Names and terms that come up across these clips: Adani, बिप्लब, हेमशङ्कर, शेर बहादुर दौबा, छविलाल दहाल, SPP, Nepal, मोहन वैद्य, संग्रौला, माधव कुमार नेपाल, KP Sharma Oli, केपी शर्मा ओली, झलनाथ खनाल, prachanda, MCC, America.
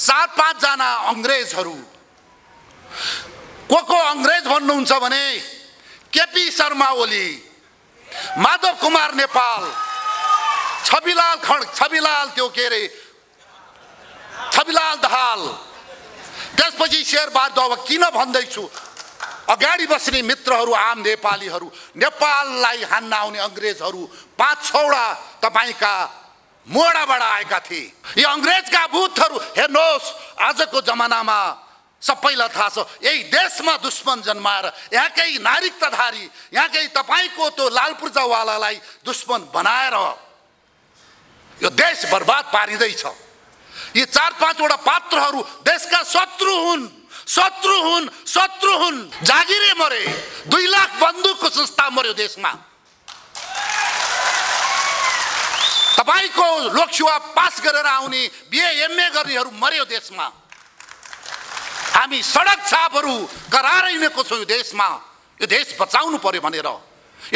4-5 जना अंग्रेजहरू को अंग्रेज भन्नुहुन्छ भने केपी शर्मा ओली, माधव कुमार नेपाल, छविलाल त्यो के रे छविलाल दहाल, त्यसपछि शेर बहादुर दौबा। किन भन्दै छु, अगाडि बस्ने मित्रहरू आम नेपालीहरू, नेपाललाई हान्न आउने अंग्रेजहरू 5-6 वटा तपाईका मोडाबाट आएका थिए। यी अंग्रेजका भूतहरू हेर्नुहोस्, आजको जमानामा सबैलाई थाहा छ, यही देशमा दुश्मन जन्माएर यहाँकै नागरिकताधारी, यहाँकै तपाईँको त्यो लालपुर्जावालालाई दुश्मन बनाएर यो देश बर्बाद पारिँदैछ। यी 4-5 वटा पात्रहरू देशका शत्रु हुन्। जागिरे मरे, 2 लाख बन्दुकको संस्था मर्यो देशमा। तपाईको लोकसेवा पास गरेर आउने, BA MA गर्नेहरू मर्यो देशमा। हामी सडक छापहरू गराइरहेको छौँ यो देशमा। यो देश बचाउनु पर्यो भनेर,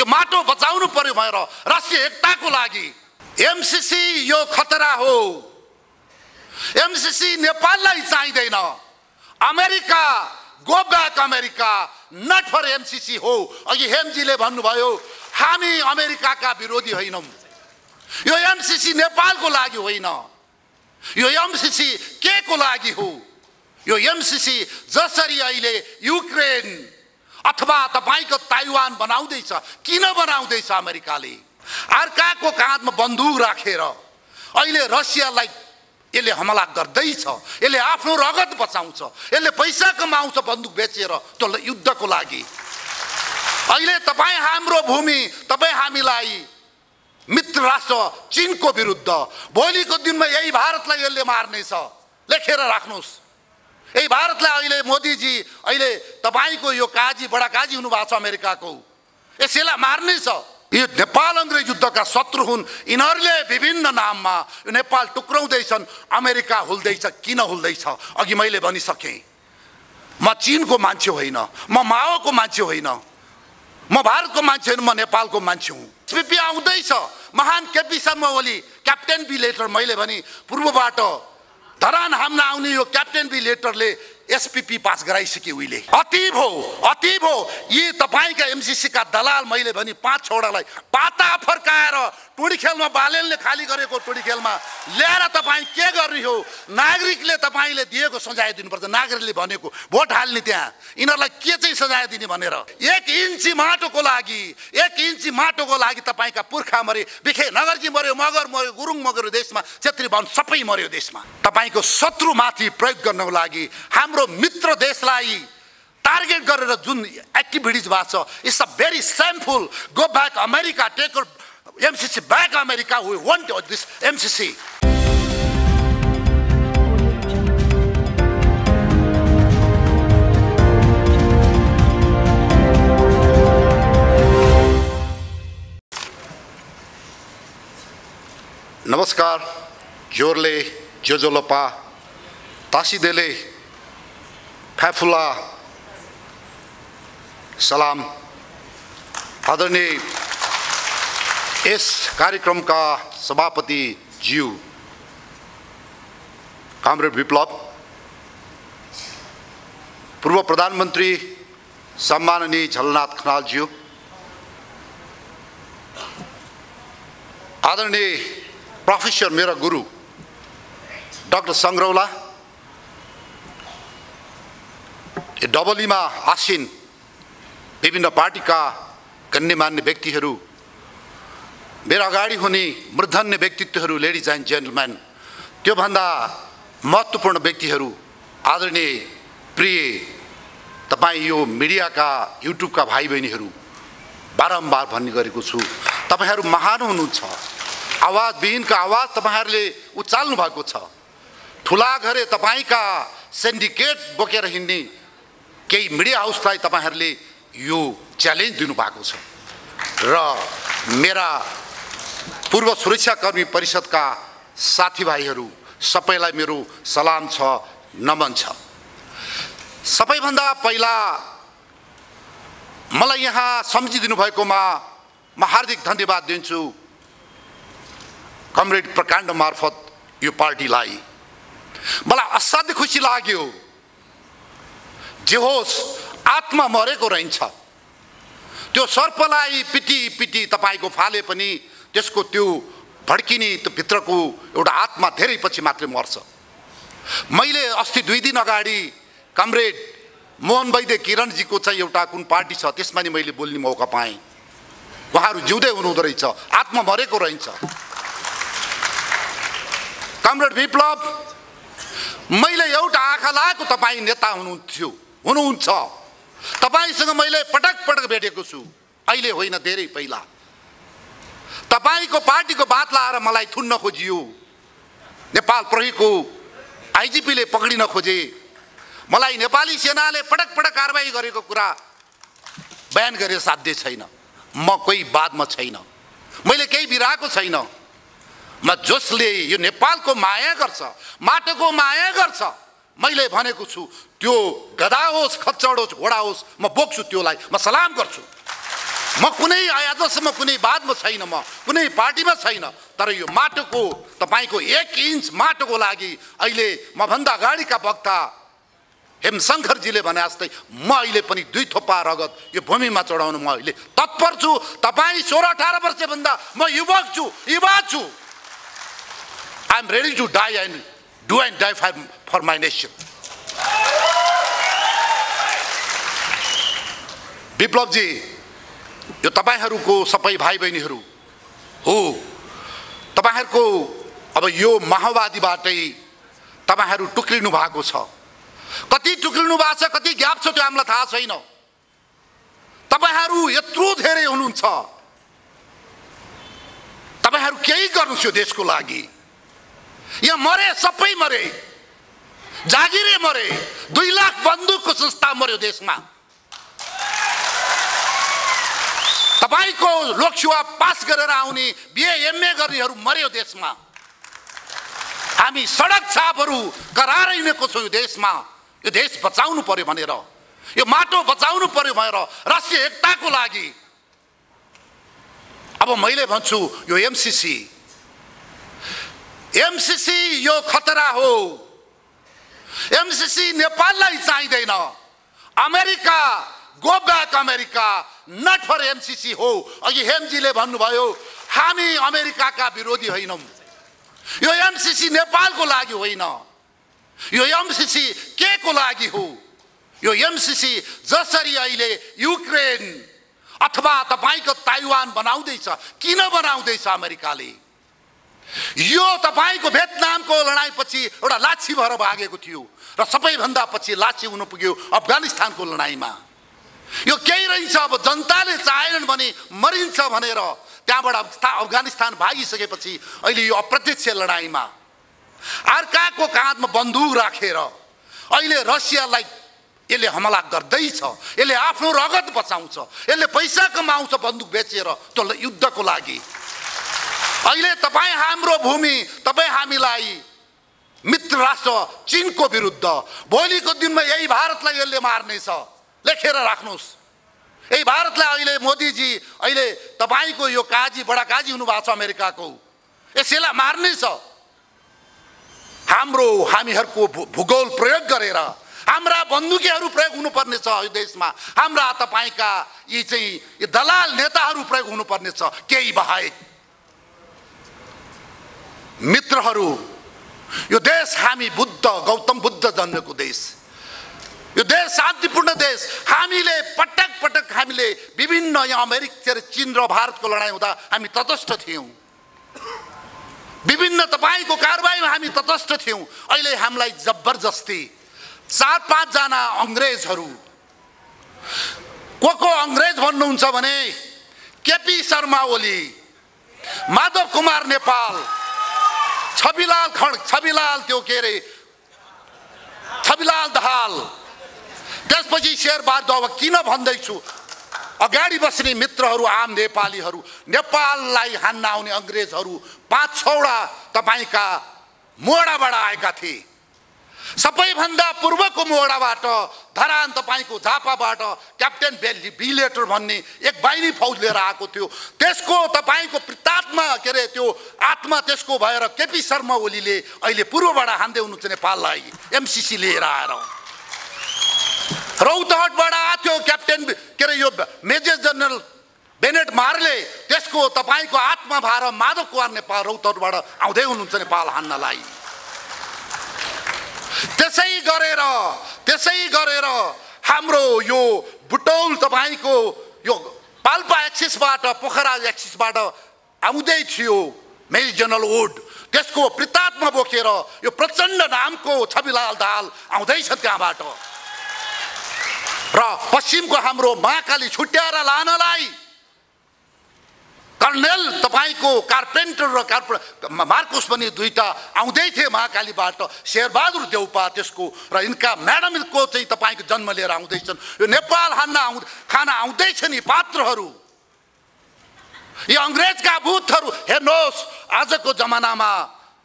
यो माटो बचाउनु पर्यो भनेर, राष्ट्रिय एकताको लागि। MCC यो खतरा हो। MCC नेपाललाई चाहिँदैन। America, go back America, not for MCC हो। अघि हेमजीले भन्नुभयो हामी अमेरिकाका विरोधी होइनौँ। यो MCC नेपालको लागि होइन, यो MCC के को लागि हो? यो MCC जसरी अहिले युक्रेन अथवा तपाईको ताइवान बनाउँदैछ, किन बनाउँदैछ अमेरिकाले? अर्काको काँधमा बन्दुक राखेर अहिले रसियालाई यसले हमला गर्दैछ। यसले आफ्नो रगत बचाउँछ, यसले पैसा कमाउँछ बन्दुक बेचेर त्यो युद्धको लागि। अहिले तपाईँ हाम्रो भूमि, तपाईँ हामीलाई मित्र राष्ट्र चीनको विरुद्ध, भोलिको दिनमा यही भारतलाई यसले मार्नेछ, लेखेर राख्नुहोस्। यही भारतलाई अहिले मोदीजी, अहिले तपाईँको यो काजी, बडा काजी हुनुभएको छ अमेरिकाको, यसैलाई मार्नेछ। यो नेपाल अङ्ग्रेज युद्धका शत्रु हुन्। यिनीहरूले विभिन्न नाममा यो नेपाल टुक्राउँदैछन्, अमेरिका हुल्दैछ। किन हुल्दैछ? अघि मैले भनिसकेँ, म चीनको मान्छे होइन, म माओको मान्छे होइन, म भारतको मान्छे होइन, म नेपालको मान्छे हुँ। SPP आउँदैछ, महान केपी शर्मा ओली, captain B letter. मैले भने पूर्वबाट धरान हाम्न आउने यो क्याप्टेन बी लेटरले SPP पास गराइसके। उहिले अतीब हो। यी तपाईँका MCC का दलाल, मैले भने 5-6 वटालाई पाता फर्काएर टुडी खेलमा बालेलले खाली गरेको टुडी खेलमा ल्याएर तपाईँ के गर्ने हो? नागरिकले तपाईँले दिएको सजाय दिनुपर्छ। नागरिकले भनेको भोट हाल्ने, त्यहाँ यिनीहरूलाई के चाहिँ सजाय दिने भनेर। 1 इन्ची माटोको लागि तपाईँका पुर्खा मरे, बिखे नगरजी मर्यो, मगर मर्यो, गुरुङ मगर देशमा, छेत्री बाहुन सबै मर्यो देशमा। तपाईँको शत्रुमाथि प्रयोग गर्नको लागि हाम्रो मित्र देशलाई टार्गेट गरेर जुन एक्टिभिटिज भएको छ, it's a very shameful. Go back America, take MCC back America, we want this MCC. Namaskar, Jorle, Jojolopa, Tasidele, Pafula, Salam, Adani. इस कार्यक्रम का सभापति ज्यू कामरेड बिप्लब, पूर्व प्रधानमंत्री सम्माननीय झलनाथ खनाल ज्यू, आदरणीय प्रोफेसर मेरा गुरु डॉक्टर संग्रौला, डबलीमा आसीन विभिन्न पार्टी का गण्यमान्य व्यक्तिहरू, मेरा अगाडि हुने मृधन्य व्यक्तित्वहरू, लेडिज एन्ड जेन्टलमेन, त्योभन्दा महत्त्वपूर्ण व्यक्तिहरू, आदरणीय प्रिय तपाईँ यो मिडियाका युट्युबका भाइ बहिनीहरू, बारम्बार भन्ने गरेको छु, तपाईँहरू महान हुनुहुन्छ। आवाजविहीनका आवाज तपाईँहरूले उचाल्नु भएको छ। ठुला घरे तपाईँका सिन्डिकेट बोकेर हिँड्ने केही मिडिया हाउसलाई तपाईँहरूले यो च्यालेन्ज दिनुभएको छ। र मेरा पूर्व सुरक्षाकर्मी परिषदका साथीभाइहरू सबैलाई मेरो सलाम छ, नमन छ। सबैभन्दा पहिला मलाई यहाँ सम्झिदिनु भएकोमा म हार्दिक धन्यवाद दिन्छु कमरेड प्रकाण्ड मार्फत यो पार्टीलाई। मलाई असाध्यै खुसी लाग्यो। जे होस् आत्मा मरेको रहन्छ। त्यो सर्पलाई पिटी पिटी तपाईको फाले पनि त्यसको त्यो भड्किने त्यो भित्रको एउटा आत्मा धेरै पछि मात्र मर्छ। मैले अस्ति दुई दिन अगाडि कमरेड मोहन वैद्य किरण जी को चाहिँ एउटा कुन पार्टी छ त्यसमा नि मैले बोल्ने मौका पाएँ। उहाँहरु जिउँदै हुनुहुँदो रहेछ, आत्मा मरेको रहन्छ। कमरेड बिप्लब, मैले एउटा आँखा लागेको तपाई नेता हुनुहुन्थ्यो, हुनुहुन्छ। तपाईसँग मैले पटक पटक भेटेको छु, अहिले होइन धेरै पहिला। तपाईको पार्टीको बात लाएर मलाई थुन्न खोजियो। नेपाल प्रहरीको आईजीपीले पक्रिन खोजे। मलाई नेपाली सेनाले पटक पटक कारबाही गरेको कुरा बयान गरे साध्य छैन। म कोही बादमा छैन, मैले केही बिराएको छैन। म जसले यो नेपालको माया गर्छ, माटोको माया गर्छ, मैले भनेको छु त्यो गधा होस्, खच्चड होस्, घोडा होस्, म बोक्छु त्योलाई, म सलाम गर्छु। म कुनै आजसम्म कुनै बादमा छैन, म कुनै पार्टीमा छैन, तर यो माटोको तपाईको एक इन्च माटोको लागि अहिले म भन्दा अगाडिका वक्ता हेमशङ्करजीले भने जस्तै म अहिले पनि दुई थोपा रगत यो भूमिमा चढाउन म अहिले तत्पर छु। तपाईँ 16-18 वर्षभन्दा म युवक छु, युवा छु। I am ready to die and do and die for my nation. बिप्लब जी, यो तपाईहरूको सबै भाइ बहिनीहरू हो। तपाईहरूको अब यो माओवादीबाटै तपाईहरू टुक्रिनु भएको छ। कति टुक्रिनु भएको छ, कति ग्याप छ, त्यो हामीलाई थाहा छैन। तपाईहरू यत्रो धेरै हुनुहुन्छ, तपाईहरू केही गर्नुस् यो देशको लागि। यहाँ मरे सबै मरे, जागिरे मरे, 2 लाख बन्दुकको संस्था मर्यो देशमा। तपाईको लोकसेवा पास गरेर आउने BA MA गर्नेहरू मर्यो देशमा। हामी सडक छापहरू कराएर हिँडेको छौँ यो देशमा। यो देश बचाउनु पर्यो भनेर, यो माटो बचाउनु पर्यो भनेर, राष्ट्रिय एकताको लागि। अब मैले भन्छु यो MCC यो खतरा हो। MCC नेपाललाई चाहिँदैन। America, go back America, not for MCC हो। अघि हेमजीले भन्नुभयो हामी अमेरिकाका विरोधी होइनौं। यो MCC नेपालको लागि होइन। यो MCC के को लागि हो? यो MCC जसरी अहिले युक्रेन अथवा तपाईको ताइवान बनाउँदैछ, किन बनाउँदैछ अमेरिकाले? यो तपाईको भियतनामको लडाईपछि एउटा लाछी भएर भागेको थियो र सबैभन्दा पछि लाछी हुन पुग्यो अफगानिस्तानको लडाईमा। यो केही रहन्छ। अब जनताले चाहेनन् भने मरिन्छ भनेर त्यहाँबाट अफगानिस्तान भागिसकेपछि अहिले यो अप्रत्यक्ष लडाईमा अर्काको काँधमा बन्दुक राखेर अहिले रसियालाई यसले हमला गर्दैछ। यसले आफ्नो रगत बचाउँछ, यसले पैसा कमाउँछ बन्दुक बेचेर त्यो युद्धको लागि। अहिले तपाईँ हाम्रो भूमि, तपाईँ हामीलाई मित्र राष्ट्र चीनको विरुद्ध, भोलिको दिनमा यही भारतलाई यसले मार्नेछ, लेखेर राख्नुहोस्। यही भारतलाई अहिले मोदीजी अहिले तपाईको यो काजी बडा काजी हुनुभएको छ अमेरिकाको, यसैलाई मार्नेछ। हामीहरूको भूगोल प्रयोग गरेर हाम्रा बन्दुकीहरू प्रयोग हुनुपर्नेछ यो देशमा। हाम्रा तपाईँका यी चाहिँ यी दलाल नेताहरू प्रयोग हुनुपर्नेछ। केही बाहेक मित्रहरू, यो देश हामी बुद्ध गौतम बुद्ध जन्मेको देश, यो देश शान्तिपूर्ण देश। हामीले पटक पटक हामीले विभिन्न यहाँ अमेरिका, चीन र भारतको लडाईँ हुँदा हामी तटस्थ थियौँ। विभिन्न तपाईको कारबाहीमा हामी तटस्थ थियौँ। अहिले हामीलाई जबरजस्ती 4-5 जना अङ्ग्रेजहरू, को अङ्ग्रेज भन्नुहुन्छ भने KP शर्मा ओली, माधव कुमार नेपाल, छबिलाल त्यो के रे छबिलाल दाहाल, त्यसपछि शेर बहादुर दौवा। किन भन्दैछु? अगाडि बस्ने मित्रहरू, आम नेपालीहरू, नेपाललाई हान्न आउने अङ्ग्रेजहरू 5-6 वटा तपाईँका मोडाबाट आएका थिए। सबैभन्दा पूर्वको मोहडाबाट धरान तपाईको झापाबाट क्याप्टेन बिलेटर भन्ने एक बाहिरी फौज लिएर आएको थियो। त्यसको तपाईको प्रितात्मा के रे त्यो आत्मा त्यसको भएर केपी शर्मा ओलीले अहिले पूर्वबाट हान्दै हुनुहुन्छ नेपाललाई एमसीसी लिएर आएर। रौतहटबाट आथ्यो क्याप्टेन के रे यो मेजर जनरल बेनेट मार्ले, त्यसको तपाईको आत्मा भएर माधव कुमार नेपाल रौतहटबाट आउँदै हुनुहुन्छ नेपाल हान्नलाई। त्यसै गरेर हाम्रो यो बुटौल तपाईको यो पाल्पा एक्सिसबाट पोखरा एक्सिसबाट आउँदै थियो मेजर जनरल वुड, त्यसको प्रितात्मा बोकेर यो प्रचण्ड नामको छविलाल दाल आउँदैछ त्यहाँबाट। र पश्चिमको हाम्रो महाकाली छुट्याएर लानलाई कर्नेल तपाईको कार्पेन्टर र मार्कोस पनि दुईटा आउँदै थिए महाकालीबाट, शेरबहादुर देउपा त्यसको र इनका म्याडमको चाहिँ तपाईको जन्म लिएर आउँदैछन्। यो नेपाल खाना आउँदैछ नि पात्रहरू, यी अङ्ग्रेजका भूतहरू। हेर्नुहोस् आजको जमानामा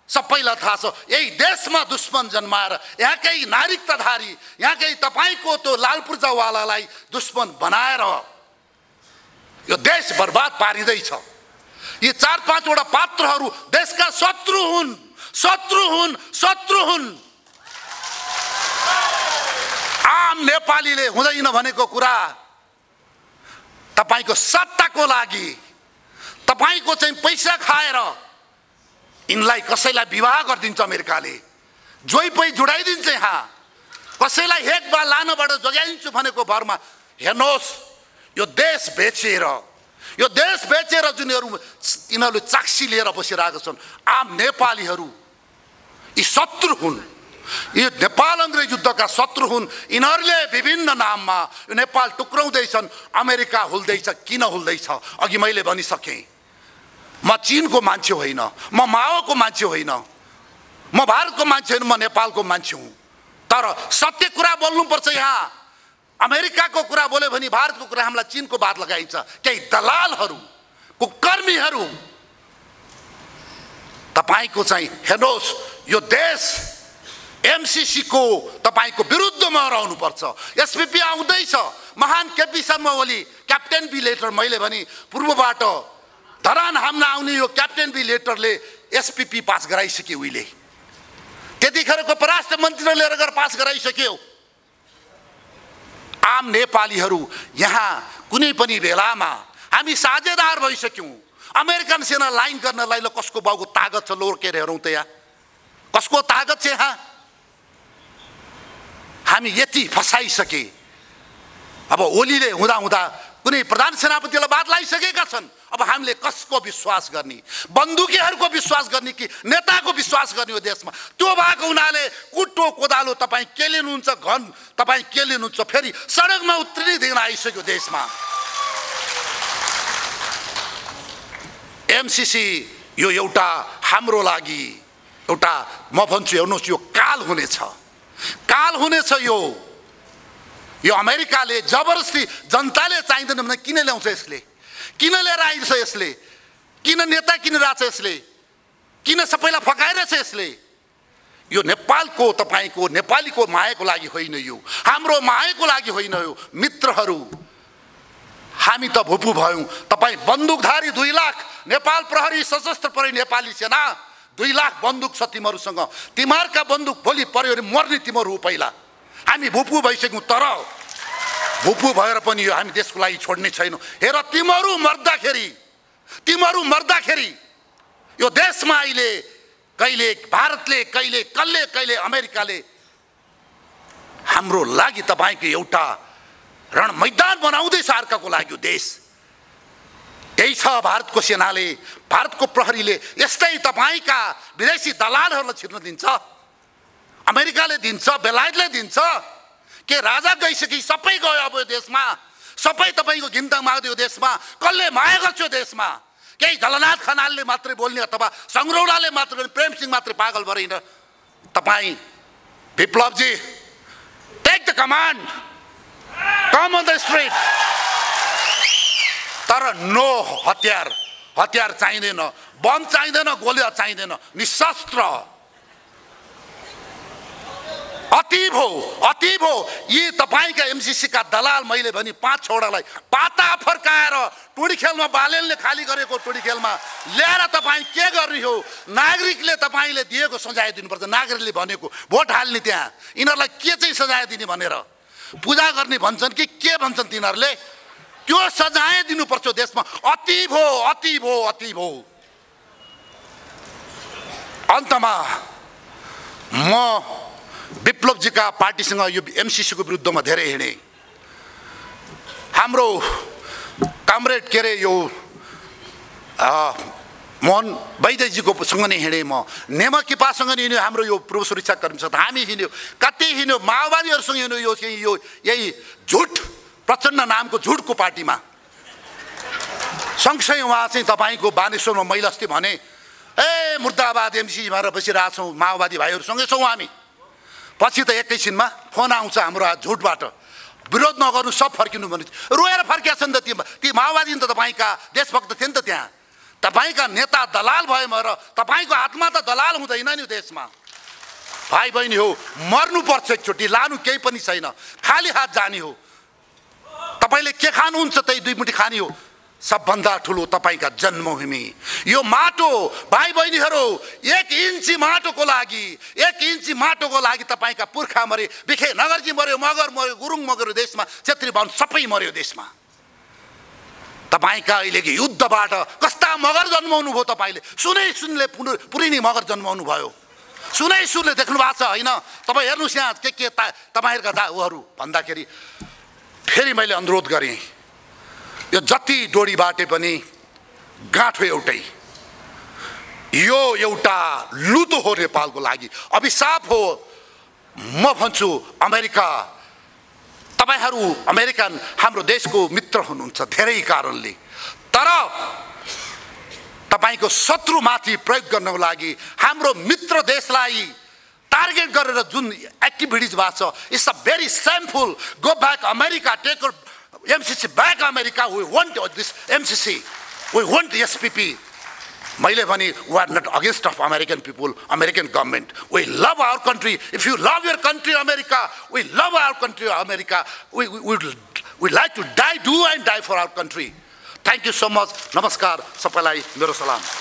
सबैलाई थाहा छ यही देशमा दुश्मन जन्माएर यहाँकै नागरिकताधारी यहाँकै तपाईँको त्यो लालपूर्जावालालाई दुश्मन बनाएर यो देश बर्बाद पारिँदैछ। यी चार पाँचवटा पात्रहरू देशका शत्रु हुन्। आम नेपालीले हुँदैन भनेको कुरा तपाईँको सत्ताको लागि तपाईँको चाहिँ पैसा खाएर यिनलाई कसैलाई विवाह गरिदिन्छ अमेरिकाले, जोइ पै जुडाइदिन्छ यहाँ, कसैलाई हेक बा लानबाट जोगाइदिन्छु भनेको भरमा। हेर्नुहोस् यो देश बेचेर जुन यिनीहरू चाक्सी लिएर बसिरहेका छन् आम नेपालीहरू, यी शत्रु हुन्। यी नेपाल अङ्ग्रेज युद्धका शत्रु हुन्। यिनीहरूले विभिन्न नाममा यो नेपाल टुक्राउँदैछन्। अमेरिका हुल्दैछ, किन हुल्दैछ? अघि मैले भनिसकेँ, म चीनको मान्छे होइन, म माओको मान्छे होइन, म भारतको मान्छे होइन, म नेपालको मान्छे हुँ। तर सत्य कुरा बोल्नुपर्छ। यहाँ अमेरिकाको कुरा बोल्यो भने भारतको कुरा हामीलाई चीनको बात लगाइन्छ। केही दलालहरू कुकर्मीहरू तपाईँको चाहिँ हेर्नुहोस् यो देश एमसीसी को तपाईँको विरुद्धमा रहनुपर्छ। एसपीपी आउँदैछ, महान केपी शर्मा ओली क्याप्टेन बिलेटर, मैले भने पूर्वबाट धरान हाम्न आउने यो क्याप्टेन बिलेटरले एसपीपी पास गराइसक्यो। उहिले त्यतिखेरको परराष्ट्र मन्त्रीले लिएर गएर पास गराइसक्यो। आम नेपालीहरू यहाँ कुनै पनि बेलामा हामी साझेदार भइसक्यौँ। अमेरिकन सेना लाइन गर्नलाई ल कसको बाउको तागत छ लोर्केर हेरौँ त यहाँ कसको तागत छ। यहाँ हामी यति फसाइसके। अब ओलीले हुँदा कुनै प्रधान सेनापतिलाई बात लाइसकेका छन्। अब हामीले कसको विश्वास गर्ने? बन्दुकीहरूको विश्वास गर्ने कि नेताको विश्वास गर्ने? हो देशमा त्यो भएको हुनाले कुटो कोदालो तपाईँ के लिनुहुन्छ, घन तपाईँ के लिनुहुन्छ? फेरि सडकमा उत्रिने दिन आइसक्यो देशमा। एमसीसी यो एउटा हाम्रो लागि एउटा, म भन्छु हेर्नुहोस्, यो काल हुनेछ। यो अमेरिकाले जबरजस्ती जनताले चाहिँदैन भने किन ल्याउँछ यसले? किन लिएर आइरहेछ यसले? किन नेता किनिरहेछ यसले? किन सबैलाई फकाइरहेछ यसले? यो नेपालको तपाईँको नेपालीको मायाको लागि होइन, यो हाम्रो मायाको लागि होइन। यो मित्रहरू, हामी त भुपु भयौँ। तपाईँ बन्दुकधारी 2 लाख नेपाल प्रहरी सशस्त्र प्रहरी नेपाली सेना 2 लाख बन्दुक छ तिमीहरूसँग। तिमीहरूका बन्दुक भोलि पर्यो भने मर्ने तिमीहरू पहिला। हामी भुपु भइसक्यौँ। तर भुपु भएर पनि यो हामी देशको लागि छोड्ने छैनौँ। हेर तिमीहरू मर्दाखेरि यो देशमा अहिले कहिले भारतले, कहिले अमेरिकाले हाम्रो लागि तपाईँको एउटा रण मैदान बनाउँदैछ अर्काको लागि। यो देश यही छ। भारतको सेनाले, भारतको प्रहरीले यस्तै तपाईँका विदेशी दलालहरूलाई छिर्न दिन्छ। अमेरिकाले दिन्छ, बेलायतले दिन्छ। के राजा गइसके? सबै गयो। अब यो देशमा सबै तपाईँको घिन्ता माग्दै। यो देशमा कसले माया गर्छ? यो देशमा केही झलनाथ खनालले मात्रै बोल्ने अथवा सङ्ग्रौलाले मात्रै, प्रेम सिंह मात्रै पागल भरिन। तपाईँ बिप्लबजी, take the command, come on the street. तर नो हतियार चाहिँदैन, बम चाहिँदैन, गोलिया चाहिँदैन, निशस्त्र अतीब हो ये तपाईका एमसीसी का दलाल मैले भनी पाँच छोडालाई पाता फर्काएर टुडी खेलमा बालेलले खाली गरेको टुडी खेलमा ल्याएर तपाई के गर्नु हो नागरिकले तपाईले दिएको सजाय दिनुपर्छ नागरिकले भनेको भोट हाल्ने त्यहाँ इनहरुलाई के चाहिँ सजाय दिने भनेर पूजा गर्ने भन्छन् कि के भन्छन् तिनीहरुले त्यो सजाय दिनुपर्छ देशमा अतीब हो अन्तमा म बिप्लब जी का पार्टीसँग यो एमसीसी को विरुद्धमा धेरै हिँडे हाम्रो कामरेड केरे यो मोहन वैद्यजी को सँग नै हिँडे म नेमा किपासँग नै हिँड्यो हाम्रो यो पूर्व सुरक्षा कर्मी छ हामी हिँड्यो कति हिँड्यो माओवादीहरुसँग हिँड्यो यो यही झुट प्रचण्ड नामको झुटको पार्टीमा सँगसँगै उहाँ चाहिँ तपाईको बानेश्वरमा मैले अस्ति भने ए मुर्दाबाद एमसीसी भनेर बसिरहेका छौं माओवादी भाइहरुसँगै छौं हामी पछि त एकैछिनमा फोन आउँछ हाम्रो झुटबाट विरोध नगर्नु सब फर्किनु भने रोएर फर्कियाछन् त ती माओवादी त तपाईका देशभक्त थिए नि त त्यहाँ तपाईका नेता दलाल भए मर तपाईको आत्मा त दलाल हुँदैन नि देशमा भाइ बहिनी हो मर्नु पर्छ एकचोटी लानु केही पनि छैन खाली हात जाने हो तपाईले के खानुहुन्छ त्यही दुई मुठी खानी हो सबभन्दा ठूलो तपाईका जन्मभूमि यो माटो भाइ बहिनीहरु एक इन्ची माटोको लागि तपाईका पुर्खा मरे बिखे नगरजी मर्यो मगर मर्यो गुरुङ मगर देशमा क्षेत्री बाहुन सबै मर्यो देशमा तपाईका अहिलेको युद्धबाट कस्ता मगर जन्माउनु भयो तपाईले सुनले पुरिनी मगर जन्माउनु भयो सुनले देख्नु भएको छ हैन तपाई हेर्नुस् यहाँ के तपाईहरुका दाउहरु भन्दाखेरि फेरि मैले अनुरोध गरे यो जति डोरी बाटे पनि गाँठो एउटै यो एउटा लुतो हो नेपालको लागि अभिशाप हो म भन्छु अमेरिका तपाईहरु अमेरिकन हाम्रो देशको मित्र हुनुहुन्छ धेरै कारणले तर तपाईको शत्रुमाथि प्रयोग गर्नको लागि हाम्रो मित्र देशलाई टार्गेट गरेर जुन एक्टिभिटिज भएको छ it's a very shameful go back America take MCC back America, we want this MCC, we want the SPP. Maile bhane, we are not against of American people, American government. We love our country. If you love your country, America, we love our country, America. We like to die, do and die for our country. Thank you so much. Namaskar. Sabalai, mero salam.